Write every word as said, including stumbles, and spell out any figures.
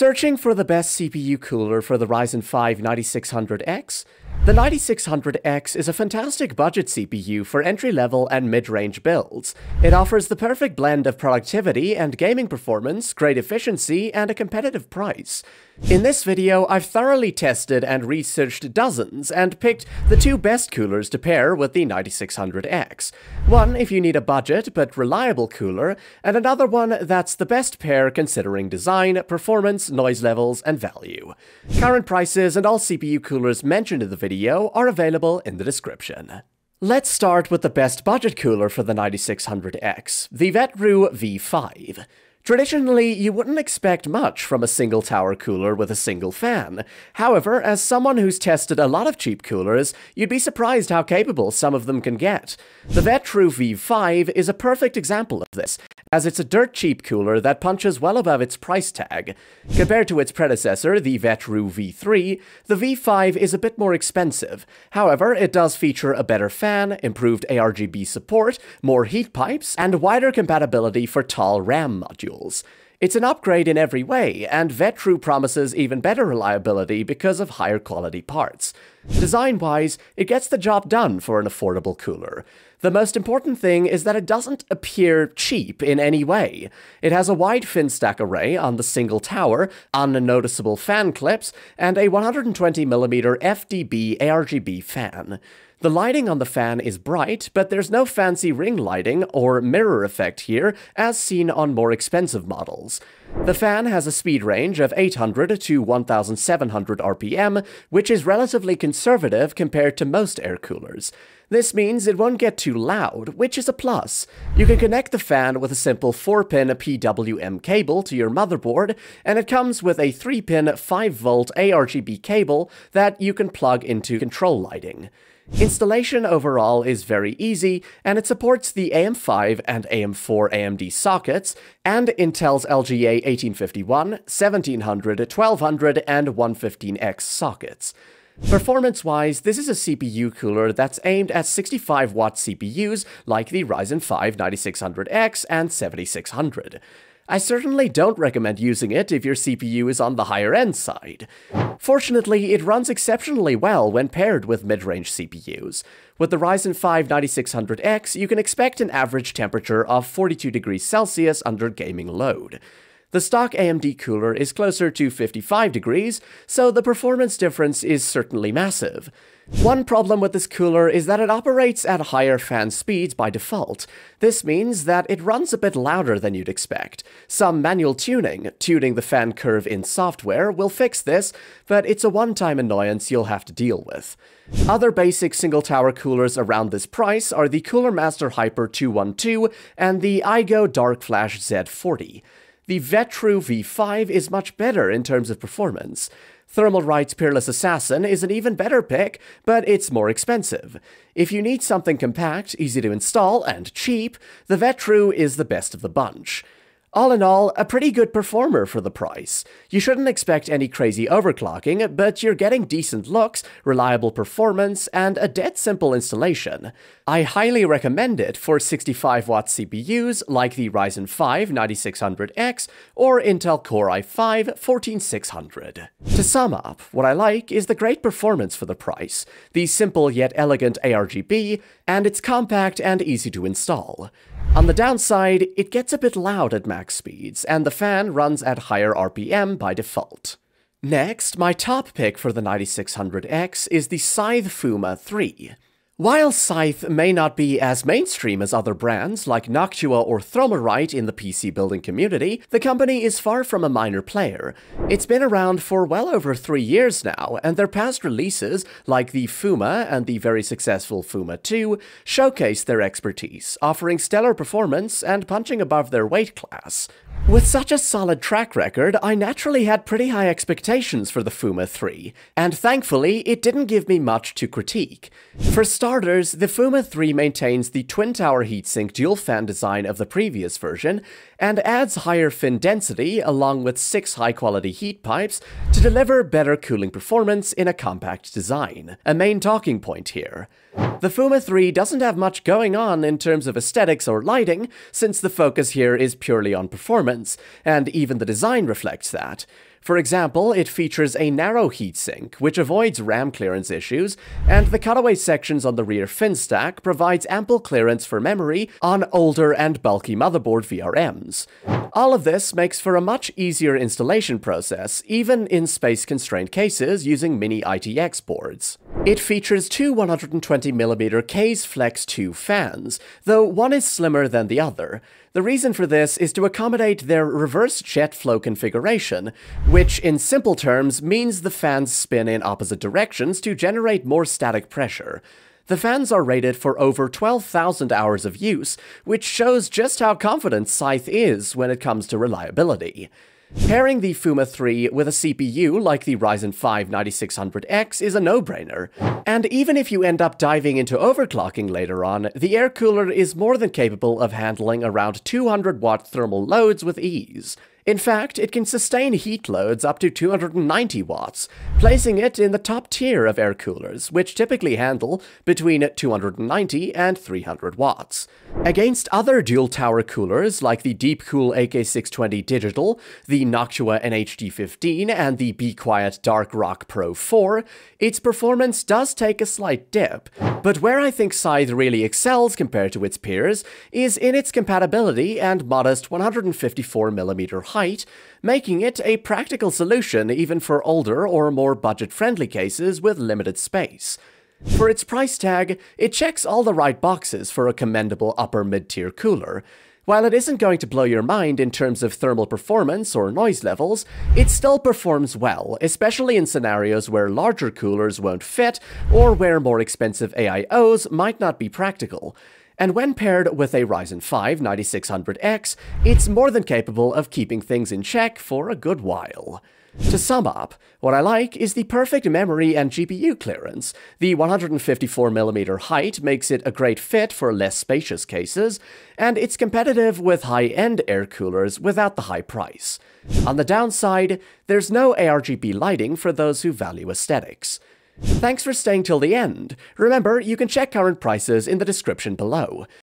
Searching for the best C P U cooler for the Ryzen five ninety-six hundred X? The ninety-six hundred X is a fantastic budget C P U for entry-level and mid-range builds. It offers the perfect blend of productivity and gaming performance, great efficiency, and a competitive price. In this video, I've thoroughly tested and researched dozens and picked the two best coolers to pair with the ninety-six hundred X. One if you need a budget but reliable cooler, and another one that's the best pair considering design, performance, noise levels, and value. Current prices and all C P U coolers mentioned in the video are available in the description. Let's start with the best budget cooler for the ninety-six hundred X, the Vetroo V five. Traditionally, you wouldn't expect much from a single tower cooler with a single fan. However, as someone who's tested a lot of cheap coolers, you'd be surprised how capable some of them can get. The Vetroo V five is a perfect example of this, as it's a dirt cheap cooler that punches well above its price tag. Compared to its predecessor, the Vetroo V three, the V five is a bit more expensive. However, it does feature a better fan, improved A R G B support, more heat pipes, and wider compatibility for tall RAM modules. It's an upgrade in every way, and Vetroo promises even better reliability because of higher quality parts. Design-wise, it gets the job done for an affordable cooler. The most important thing is that it doesn't appear cheap in any way. It has a wide fin stack array on the single tower, unnoticeable fan clips, and a one hundred twenty millimeter F D B A R G B fan. The lighting on the fan is bright, but there's no fancy ring lighting or mirror effect here, as seen on more expensive models. The fan has a speed range of eight hundred to one thousand seven hundred R P M, which is relatively conservative compared to most air coolers. This means it won't get too loud, which is a plus. You can connect the fan with a simple four pin P W M cable to your motherboard, and it comes with a three pin five volt A R G B cable that you can plug into control lighting. Installation overall is very easy, and it supports the A M five and A M four A M D sockets, and Intel's L G A eighteen fifty-one, seventeen hundred, twelve hundred, and one fifteen X sockets. Performance-wise, this is a C P U cooler that's aimed at sixty-five watt C P Us like the Ryzen five ninety-six hundred X and seventy-six hundred. I certainly don't recommend using it if your C P U is on the higher-end side. Fortunately, it runs exceptionally well when paired with mid-range C P Us. With the Ryzen five ninety-six hundred X, you can expect an average temperature of forty-two degrees Celsius under gaming load. The stock A M D cooler is closer to fifty-five degrees, so the performance difference is certainly massive. One problem with this cooler is that it operates at higher fan speeds by default. This means that it runs a bit louder than you'd expect. Some manual tuning, tuning the fan curve in software, will fix this, but it's a one-time annoyance you'll have to deal with. Other basic single-tower coolers around this price are the Cooler Master Hyper two twelve and the A I O DarkFlash Z forty. The Vetroo V five is much better in terms of performance. Thermalright Peerless Assassin is an even better pick, but it's more expensive. If you need something compact, easy to install, and cheap, the Vetroo is the best of the bunch. All in all, a pretty good performer for the price. You shouldn't expect any crazy overclocking, but you're getting decent looks, reliable performance, and a dead simple installation. I highly recommend it for sixty-five watt C P Us like the Ryzen five ninety-six hundred X or Intel Core i five fourteen six hundred. To sum up, what I like is the great performance for the price, the simple yet elegant A R G B, and it's compact and easy to install. On the downside, it gets a bit loud at max speeds, and the fan runs at higher R P M by default. Next, my top pick for the ninety-six hundred X is the Scythe Fuma three. While Scythe may not be as mainstream as other brands like Noctua or Thermalright in the P C building community, the company is far from a minor player. It's been around for well over three years now, and their past releases, like the Fuma and the very successful Fuma two, showcase their expertise, offering stellar performance and punching above their weight class. With such a solid track record, I naturally had pretty high expectations for the Fuma three, and thankfully, it didn't give me much to critique. For starters, the Fuma three maintains the twin-tower heatsink dual-fan design of the previous version, and adds higher fin density along with six high-quality heat pipes to deliver better cooling performance in a compact design, a main talking point here. The Fuma three doesn't have much going on in terms of aesthetics or lighting, since the focus here is purely on performance, and even the design reflects that. For example, it features a narrow heatsink, which avoids RAM clearance issues, and the cutaway sections on the rear fin stack provides ample clearance for memory on older and bulky motherboard V R Ms. All of this makes for a much easier installation process, even in space-constrained cases using mini I T X boards. It features two one hundred twenty millimeter K's Flex two fans, though one is slimmer than the other. The reason for this is to accommodate their reverse jet flow configuration, which in simple terms means the fans spin in opposite directions to generate more static pressure. The fans are rated for over twelve thousand hours of use, which shows just how confident Scythe is when it comes to reliability. Pairing the Fuma three with a C P U like the Ryzen five ninety-six hundred X is a no-brainer, and even if you end up diving into overclocking later on, the air cooler is more than capable of handling around two hundred watt thermal loads with ease. In fact, it can sustain heat loads up to two hundred ninety watts, placing it in the top tier of air coolers, which typically handle between two hundred ninety and three hundred watts. Against other dual-tower coolers like the Deepcool A K six twenty Digital, the Noctua N H D fifteen, and the Be Quiet Dark Rock Pro four, its performance does take a slight dip, but where I think Scythe really excels compared to its peers is in its compatibility and modest one hundred fifty-four millimeter height, making it a practical solution even for older or more budget-friendly cases with limited space. For its price tag, it checks all the right boxes for a commendable upper-mid-tier cooler. While it isn't going to blow your mind in terms of thermal performance or noise levels, it still performs well, especially in scenarios where larger coolers won't fit or where more expensive A I Os might not be practical. And when paired with a Ryzen five ninety-six hundred X, it's more than capable of keeping things in check for a good while. To sum up, what I like is the perfect memory and G P U clearance. The one hundred fifty-four millimeter height makes it a great fit for less spacious cases, and it's competitive with high-end air coolers without the high price. On the downside, there's no A R G B lighting for those who value aesthetics. Thanks for staying till the end. Remember, you can check current prices in the description below.